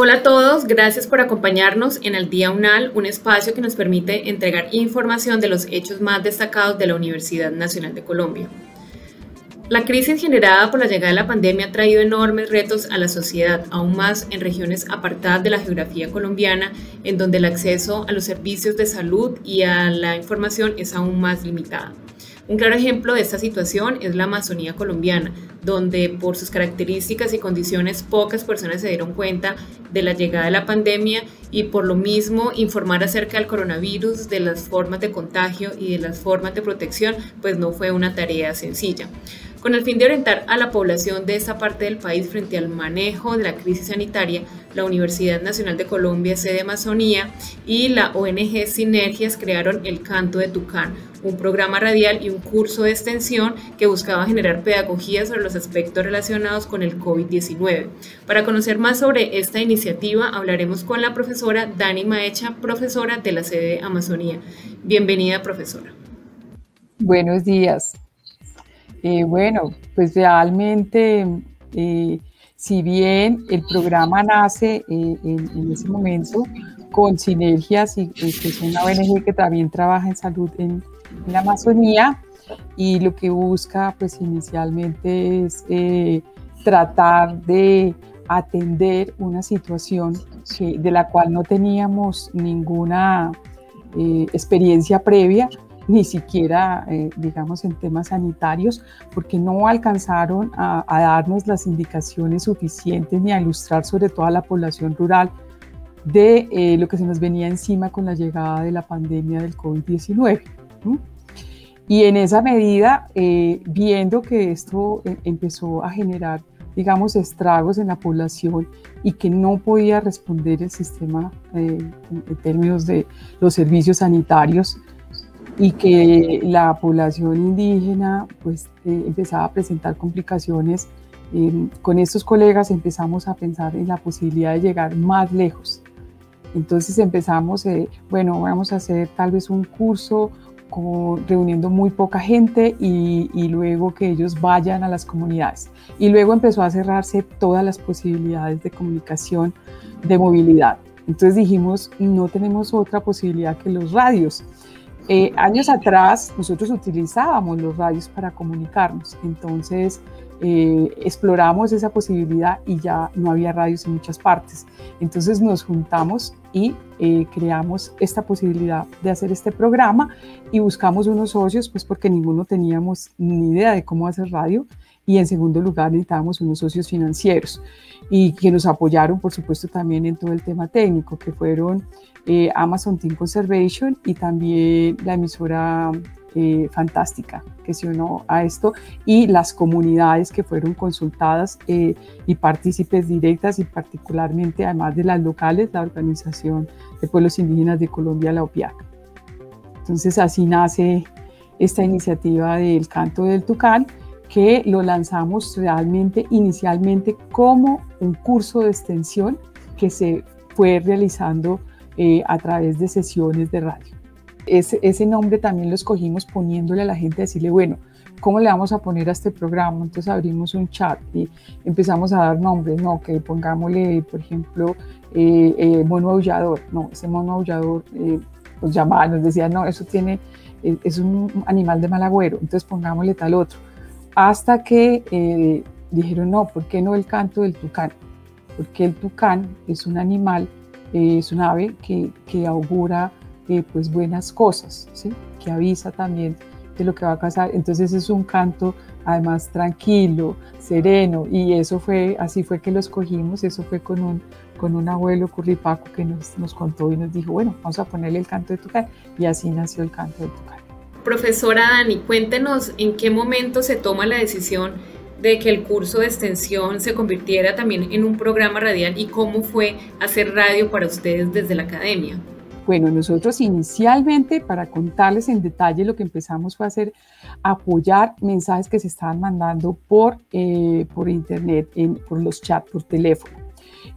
Hola a todos, gracias por acompañarnos en Al Día UNAL, un espacio que nos permite entregar información de los hechos más destacados de la Universidad Nacional de Colombia. La crisis generada por la llegada de la pandemia ha traído enormes retos a la sociedad, aún más en regiones apartadas de la geografía colombiana, en donde el acceso a los servicios de salud y a la información es aún más limitada. Un claro ejemplo de esta situación es la Amazonía colombiana, donde por sus características y condiciones pocas personas se dieron cuenta de la llegada de la pandemia y por lo mismo informar acerca del coronavirus, de las formas de contagio y de las formas de protección, pues no fue una tarea sencilla. Con el fin de orientar a la población de esta parte del país frente al manejo de la crisis sanitaria, la Universidad Nacional de Colombia, sede Amazonía, y la ONG Sinergias crearon El Canto del Tucán, un programa radial y un curso de extensión que buscaba generar pedagogía sobre los aspectos relacionados con el COVID-19. Para conocer más sobre esta iniciativa, hablaremos con la profesora Danny Mahecha, profesora de la sede Amazonía. Bienvenida, profesora. Buenos días. Bueno, pues realmente, si bien el programa nace en ese momento con Sinergias, que es una ONG que también trabaja en salud en la Amazonía, y lo que busca pues inicialmente es tratar de atender una situación de la cual no teníamos ninguna experiencia previa, ni siquiera, digamos, en temas sanitarios, porque no alcanzaron a darnos las indicaciones suficientes ni a ilustrar sobre todo a la población rural de lo que se nos venía encima con la llegada de la pandemia del COVID-19. ¿Sí? Y en esa medida, viendo que esto empezó a generar, digamos, estragos en la población y que no podía responder el sistema en términos de los servicios sanitarios, y que la población indígena pues empezaba a presentar complicaciones, con estos colegas empezamos a pensar en la posibilidad de llegar más lejos. Entonces empezamos, bueno, vamos a hacer tal vez un curso reuniendo muy poca gente y luego que ellos vayan a las comunidades. Y luego empezó a cerrarse todas las posibilidades de comunicación, de movilidad. Entonces dijimos, no tenemos otra posibilidad que los radios. Años atrás nosotros utilizábamos los radios para comunicarnos, entonces exploramos esa posibilidad y ya no había radios en muchas partes. Entonces nos juntamos y creamos esta posibilidad de hacer este programa y buscamos unos socios, pues porque ninguno teníamos ni idea de cómo hacer radio, y en segundo lugar necesitábamos unos socios financieros y que nos apoyaron, por supuesto, también en todo el tema técnico, que fueron Amazon Team Conservation y también la emisora Fantástica, que se unió a esto, y las comunidades que fueron consultadas y partícipes directas, y particularmente, además de las locales, la Organización de Pueblos Indígenas de Colombia, la OPIAC. Entonces así nace esta iniciativa del Canto del Tucán, que lo lanzamos realmente inicialmente como un curso de extensión que se fue realizando a través de sesiones de radio. Ese nombre también lo escogimos poniéndole a la gente, a decirle, bueno, ¿cómo le vamos a poner a este programa? Entonces abrimos un chat y empezamos a dar nombres, no, que pongámosle, por ejemplo, mono aullador. No, ese mono aullador nos llamaba, nos decía, no, eso tiene, es un animal de mal agüero, entonces pongámosle tal otro. Hasta que dijeron, no, ¿por qué no el canto del tucán? Porque el tucán es un animal, es un ave que augura pues buenas cosas, ¿sí? Que avisa también de lo que va a pasar. Entonces es un canto además tranquilo, sereno, y eso fue, así fue que lo escogimos. Eso fue con un abuelo Curripaco que nos contó y nos dijo, bueno, vamos a ponerle el canto de Tucán, y así nació el canto de Tucán. Profesora Dani, cuéntenos en qué momento se toma la decisión de que el curso de extensión se convirtiera también en un programa radial y cómo fue hacer radio para ustedes desde la academia. Bueno, nosotros inicialmente, para contarles en detalle, lo que empezamos fue hacer apoyar mensajes que se estaban mandando por internet, por los chats, por teléfono.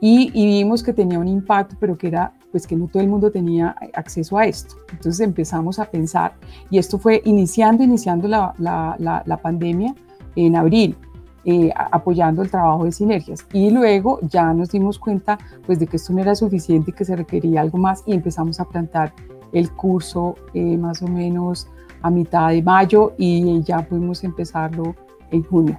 Y vimos que tenía un impacto, pero que era pues que no todo el mundo tenía acceso a esto. Entonces empezamos a pensar, y esto fue iniciando la pandemia en abril, apoyando el trabajo de Sinergias, y luego ya nos dimos cuenta pues de que esto no era suficiente y que se requería algo más, y empezamos a plantar el curso más o menos a mitad de mayo, y ya pudimos empezarlo en junio,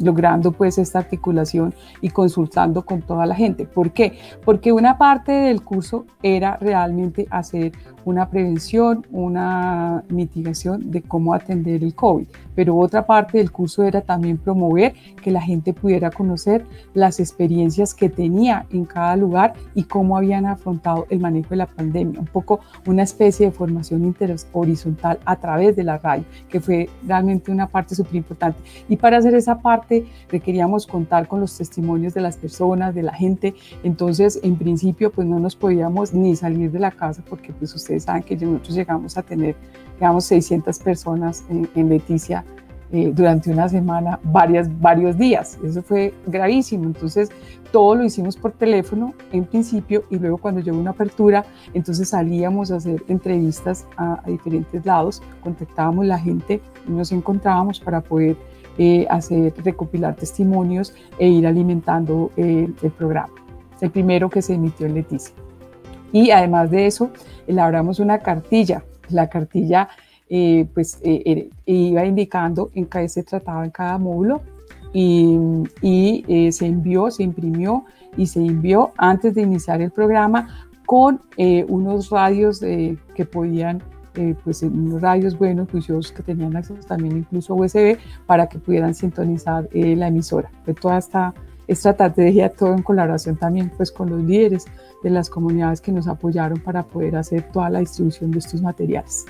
logrando pues esta articulación y consultando con toda la gente. ¿Por qué? Porque una parte del curso era realmente hacer una prevención, una mitigación de cómo atender el COVID, pero otra parte del curso era también promover que la gente pudiera conocer las experiencias que tenía en cada lugar y cómo habían afrontado el manejo de la pandemia, un poco una especie de formación interhorizontal a través de la radio, que fue realmente una parte súper importante. Y para hacer esa parte requeríamos contar con los testimonios de las personas, de la gente. Entonces, en principio, pues no nos podíamos ni salir de la casa, porque pues ustedes saben que nosotros llegamos a tener, digamos, 600 personas en Leticia durante una semana, varios días. Eso fue gravísimo. Entonces, todo lo hicimos por teléfono en principio, y luego cuando llegó una apertura, entonces salíamos a hacer entrevistas a diferentes lados, contactábamos la gente y nos encontrábamos para poder recopilar testimonios e ir alimentando el programa, el primero que se emitió en Leticia. Y además de eso, elaboramos una cartilla. La cartilla iba indicando en qué se trataba en cada módulo, y se envió, se imprimió y se envió antes de iniciar el programa, con unos radios que podían pues en unos radios buenos, juiciosos, que tenían acceso también incluso a USB, para que pudieran sintonizar la emisora. Fue toda esta estrategia, todo en colaboración también pues con los líderes de las comunidades que nos apoyaron para poder hacer toda la distribución de estos materiales.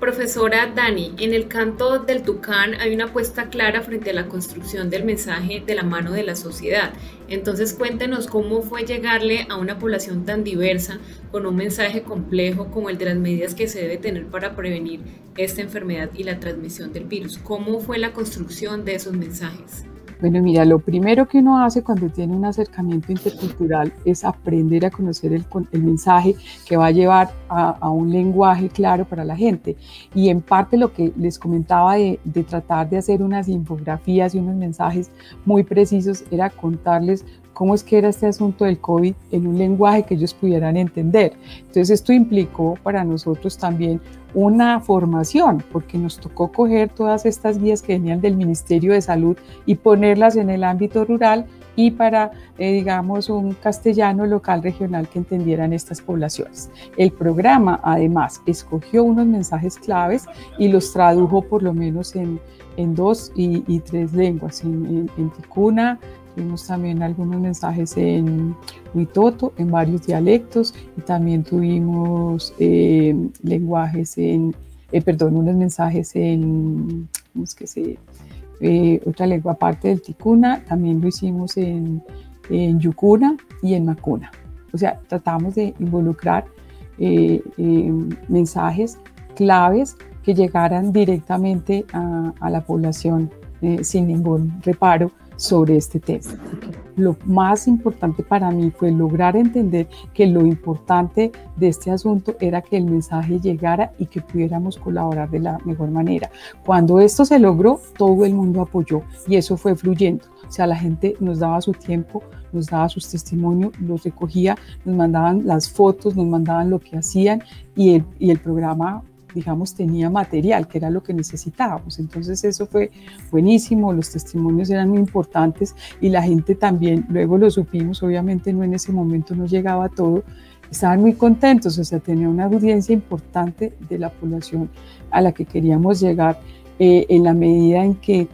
Profesora Dani, en El Canto del Tucán hay una apuesta clara frente a la construcción del mensaje de la mano de la sociedad. Entonces cuéntenos cómo fue llegarle a una población tan diversa con un mensaje complejo como el de las medidas que se debe tener para prevenir esta enfermedad y la transmisión del virus. ¿Cómo fue la construcción de esos mensajes? Bueno, mira, lo primero que uno hace cuando tiene un acercamiento intercultural es aprender a conocer el mensaje que va a llevar a un lenguaje claro para la gente. Y en parte lo que les comentaba de tratar de hacer unas infografías y unos mensajes muy precisos era contarles cómo es que era este asunto del COVID en un lenguaje que ellos pudieran entender. Entonces esto implicó para nosotros también una formación, porque nos tocó coger todas estas guías que venían del Ministerio de Salud y ponerlas en el ámbito rural y para, digamos, un castellano local regional que entendieran estas poblaciones. El programa, además, escogió unos mensajes claves y los tradujo por lo menos en 2 y 3 lenguas, en Ticuna. Tuvimos también algunos mensajes en Witoto, en varios dialectos, y también tuvimos unos mensajes en, otra lengua aparte del Ticuna. También lo hicimos en Yukuna y en Makuna. O sea, tratamos de involucrar mensajes claves que llegaran directamente a la población sin ningún reparo sobre este tema. Lo más importante para mí fue lograr entender que lo importante de este asunto era que el mensaje llegara y que pudiéramos colaborar de la mejor manera. Cuando esto se logró, todo el mundo apoyó y eso fue fluyendo. O sea, la gente nos daba su tiempo, nos daba sus testimonios, los recogía, nos mandaban las fotos, nos mandaban lo que hacían, y el programa, digamos, tenía material, que era lo que necesitábamos. Entonces eso fue buenísimo, los testimonios eran muy importantes y la gente también, luego lo supimos, obviamente no en ese momento no llegaba todo, estaban muy contentos, o sea, tenía una audiencia importante de la población a la que queríamos llegar, en la medida en que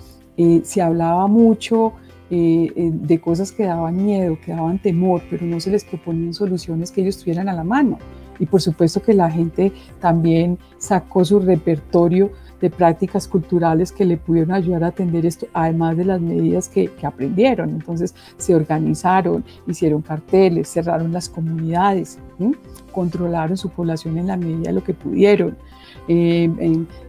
se hablaba mucho de cosas que daban miedo, que daban temor, pero no se les proponían soluciones que ellos tuvieran a la mano. Y por supuesto que la gente también sacó su repertorio de prácticas culturales que le pudieron ayudar a atender esto, además de las medidas que aprendieron. Entonces se organizaron, hicieron carteles, cerraron las comunidades, ¿sí? Controlaron su población en la medida de lo que pudieron.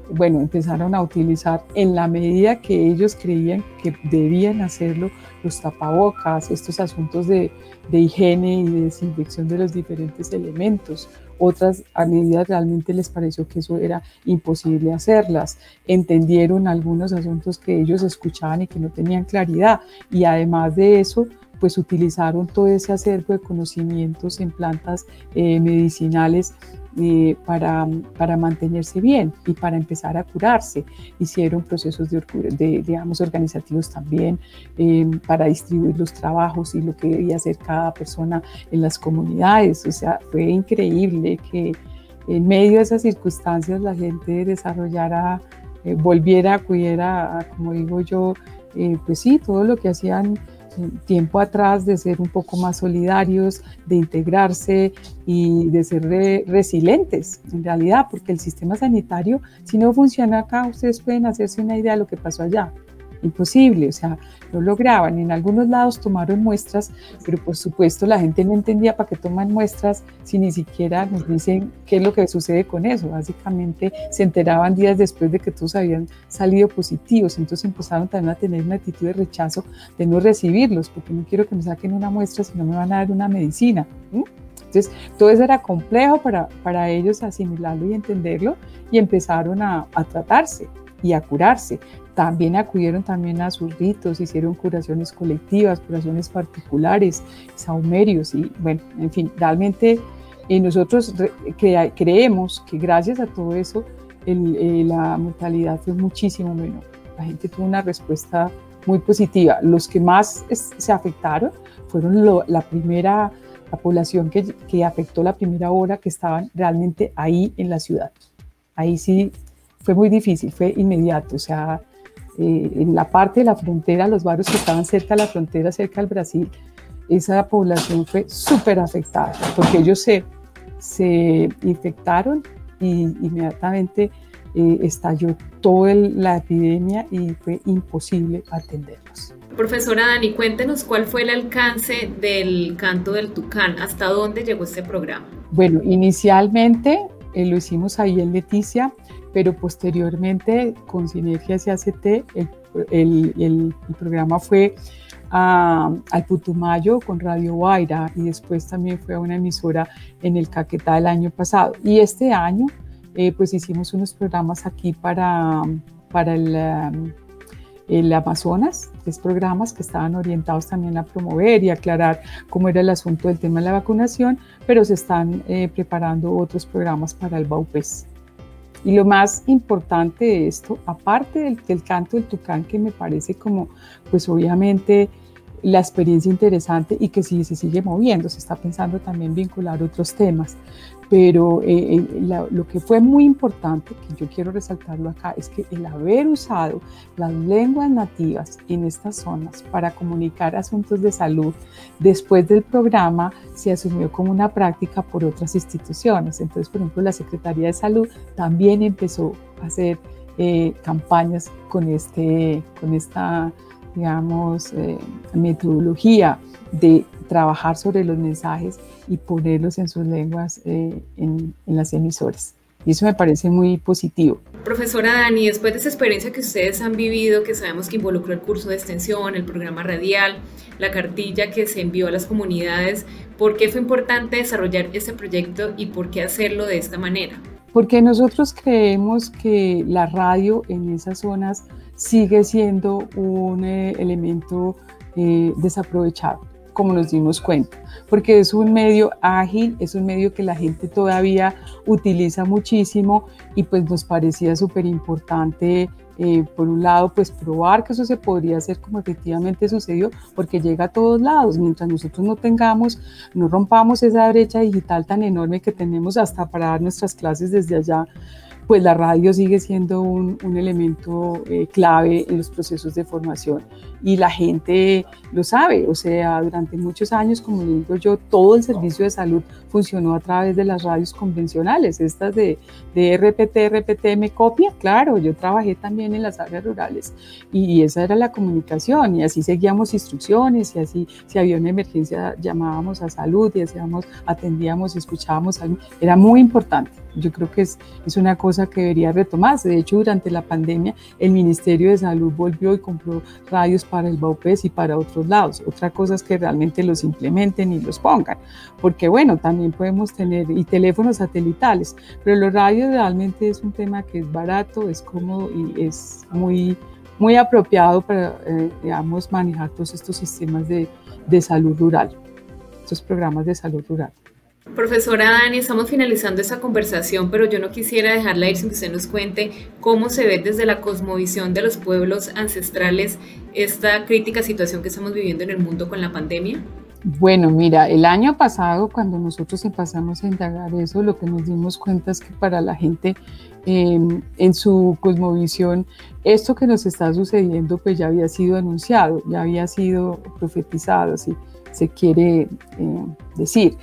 Bueno, empezaron a utilizar en la medida que ellos creían que debían hacerlo, los tapabocas, estos asuntos de higiene y de desinfección de los diferentes elementos. Otras medidas realmente les pareció que eso era imposible hacerlas. Entendieron algunos asuntos que ellos escuchaban y que no tenían claridad, y además de eso, pues utilizaron todo ese acervo de conocimientos en plantas medicinales para mantenerse bien y para empezar a curarse. Hicieron procesos digamos, organizativos también para distribuir los trabajos y lo que debía hacer cada persona en las comunidades. O sea, fue increíble que en medio de esas circunstancias la gente desarrollara, volviera, acudiera, como digo yo, pues sí, todo lo que hacían tiempo atrás, de ser un poco más solidarios, de integrarse y de ser resilientes en realidad, porque el sistema sanitario, si no funciona acá, ustedes pueden hacerse una idea de lo que pasó allá. Imposible, o sea, no lograban. En algunos lados tomaron muestras, pero por supuesto la gente no entendía para qué toman muestras si ni siquiera nos dicen qué es lo que sucede con eso. Básicamente se enteraban días después de que todos habían salido positivos, entonces empezaron también a tener una actitud de rechazo, de no recibirlos, porque no quiero que me saquen una muestra si no me van a dar una medicina. Entonces todo eso era complejo para ellos asimilarlo y entenderlo, y empezaron a tratarse y a curarse. También acudieron también a sus ritos, hicieron curaciones colectivas, curaciones particulares, saumerios y bueno, en fin, realmente nosotros creemos que gracias a todo eso la mortalidad fue muchísimo menor. La gente tuvo una respuesta muy positiva. Los que más se afectaron fueron la población que afectó la primera hora, que estaban realmente ahí en la ciudad. Ahí sí fue muy difícil, fue inmediato, o sea, en la parte de la frontera, los barrios que estaban cerca de la frontera, cerca al Brasil, esa población fue súper afectada, porque ellos se infectaron y inmediatamente estalló toda la epidemia y fue imposible atenderlos. Profesora Dani, cuéntenos cuál fue el alcance del Canto del Tucán, ¿hasta dónde llegó este programa? Bueno, inicialmente lo hicimos ahí en Leticia, pero posteriormente con Sinergias y ACT el programa fue al Putumayo con Radio Baira, y después también fue a una emisora en el Caquetá el año pasado. Y este año pues hicimos unos programas aquí para el Amazonas, tres programas que estaban orientados también a promover y aclarar cómo era el asunto del tema de la vacunación, pero se están preparando otros programas para el Vaupés. Y lo más importante de esto, aparte del Canto del Tucán, que me parece como, pues obviamente, la experiencia interesante y que sí se sigue moviendo, se está pensando también vincular otros temas, pero lo que fue muy importante, que yo quiero resaltarlo acá, es que el haber usado las lenguas nativas en estas zonas para comunicar asuntos de salud, después del programa se asumió como una práctica por otras instituciones. Entonces, por ejemplo, la Secretaría de Salud también empezó a hacer campañas con esta digamos, metodología de trabajar sobre los mensajes y ponerlos en sus lenguas en las emisoras. Y eso me parece muy positivo. Profesora Dani, después de esa experiencia que ustedes han vivido, que sabemos que involucró el curso de extensión, el programa radial, la cartilla que se envió a las comunidades, ¿por qué fue importante desarrollar este proyecto y por qué hacerlo de esta manera? Porque nosotros creemos que la radio en esas zonas sigue siendo un elemento desaprovechado, como nos dimos cuenta, porque es un medio ágil, es un medio que la gente todavía utiliza muchísimo, y pues nos parecía súper importante, por un lado, pues probar que eso se podría hacer como efectivamente sucedió, porque llega a todos lados. Mientras nosotros no rompamos esa brecha digital tan enorme que tenemos hasta para dar nuestras clases desde allá, pues la radio sigue siendo un elemento clave en los procesos de formación y la gente lo sabe, o sea, durante muchos años, como digo yo, todo el servicio de salud funcionó a través de las radios convencionales, estas de RPT me copia, claro, yo trabajé también en las áreas rurales y esa era la comunicación y así seguíamos instrucciones y así si había una emergencia llamábamos a salud y hacíamos, atendíamos, escuchábamos, era muy importante. Yo creo que es una cosa que debería retomarse. De hecho, durante la pandemia, el Ministerio de Salud volvió y compró radios para el Vaupés y para otros lados. Otra cosa es que realmente los implementen y los pongan. Porque, bueno, también podemos tener y teléfonos satelitales. Pero los radios realmente es un tema que es barato, es cómodo y es muy, muy apropiado para, digamos, manejar todos estos sistemas de salud rural, estos programas de salud rural. Profesora Dani, estamos finalizando esta conversación, pero yo no quisiera dejarla ir sin que usted nos cuente cómo se ve desde la cosmovisión de los pueblos ancestrales esta crítica situación que estamos viviendo en el mundo con la pandemia. Bueno, mira, el año pasado cuando nosotros empezamos a indagar eso, lo que nos dimos cuenta es que para la gente en su cosmovisión, esto que nos está sucediendo pues ya había sido anunciado, ya había sido profetizado, así se quiere decir.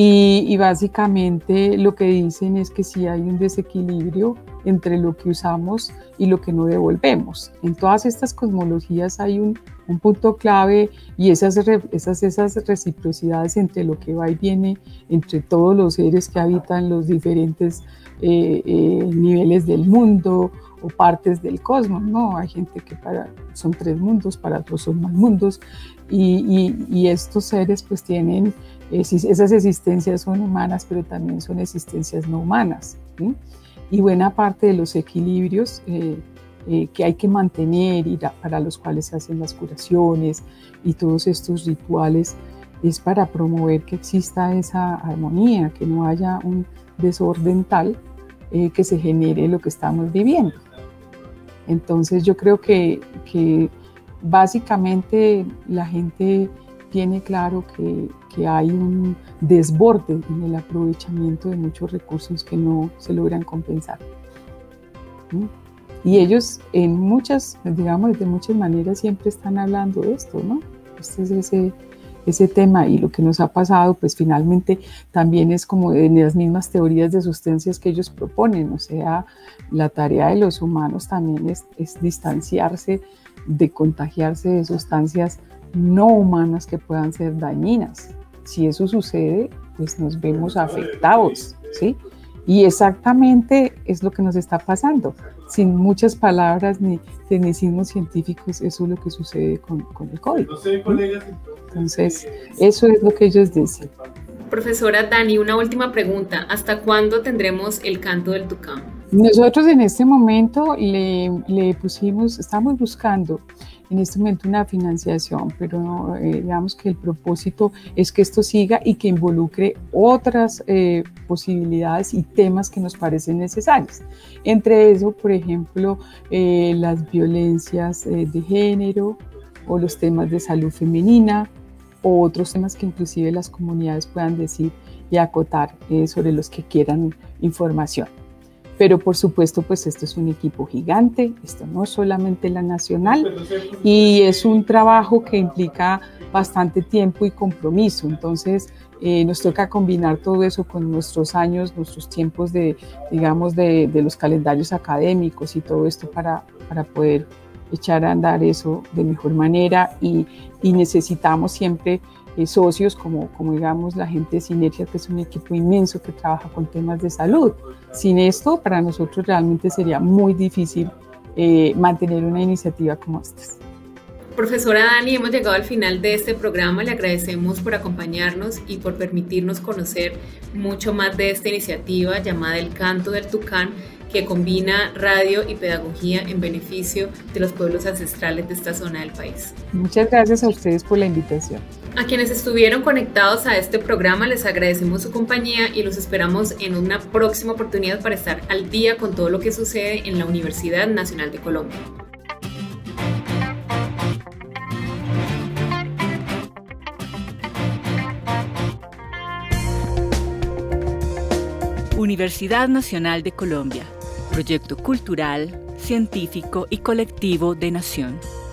Y básicamente lo que dicen es que sí hay un desequilibrio entre lo que usamos y lo que no devolvemos. En todas estas cosmologías hay un punto clave y esas reciprocidades entre lo que va y viene, entre todos los seres que habitan los diferentes niveles del mundo o partes del cosmos, ¿no? Hay gente que son tres mundos, para otros son más mundos y estos seres pues tienen, esas existencias son humanas pero también son existencias no humanas, ¿sí? Y buena parte de los equilibrios que hay que mantener y para los cuales se hacen las curaciones y todos estos rituales es para promover que exista esa armonía, que no haya un desorden tal que se genere lo que estamos viviendo. Entonces yo creo que básicamente la gente tiene claro que hay un desborde en el aprovechamiento de muchos recursos que no se logran compensar. ¿Sí? Y ellos en muchas, digamos, de muchas maneras siempre están hablando de esto, ¿no? Este es ese tema y lo que nos ha pasado pues finalmente también es como en las mismas teorías de sustancias que ellos proponen, o sea, la tarea de los humanos también es distanciarse de contagiarse de sustancias no humanas que puedan ser dañinas. Si eso sucede, pues nos vemos afectados, ¿sí? Y exactamente es lo que nos está pasando. Sin muchas palabras ni tecnicismos científicos, eso es lo que sucede con el COVID. Entonces, eso es lo que ellos dicen. Profesora Dani, una última pregunta. ¿Hasta cuándo tendremos el canto del Tucán? Nosotros en este momento le pusimos, estamos buscando en este momento una financiación, pero digamos que el propósito es que esto siga y que involucre otras posibilidades y temas que nos parecen necesarios. Entre eso, por ejemplo, las violencias de género o los temas de salud femenina o otros temas que inclusive las comunidades puedan decir y acotar sobre los que quieran información. Pero por supuesto, pues esto es un equipo gigante, esto no es solamente la nacional y es un trabajo que implica bastante tiempo y compromiso, entonces nos toca combinar todo eso con nuestros años, nuestros tiempos de, digamos, de los calendarios académicos y todo esto para poder echar a andar eso de mejor manera y necesitamos siempre socios como digamos la gente de Sinergias, que es un equipo inmenso que trabaja con temas de salud. Sin esto, para nosotros realmente sería muy difícil mantener una iniciativa como esta. Profesora Dani, hemos llegado al final de este programa, le agradecemos por acompañarnos y por permitirnos conocer mucho más de esta iniciativa llamada El Canto del Tucán, que combina radio y pedagogía en beneficio de los pueblos ancestrales de esta zona del país. Muchas gracias a ustedes por la invitación. A quienes estuvieron conectados a este programa les agradecemos su compañía y los esperamos en una próxima oportunidad para estar al día con todo lo que sucede en la Universidad Nacional de Colombia. Universidad Nacional de Colombia. proyecto cultural, científico y colectivo de nación.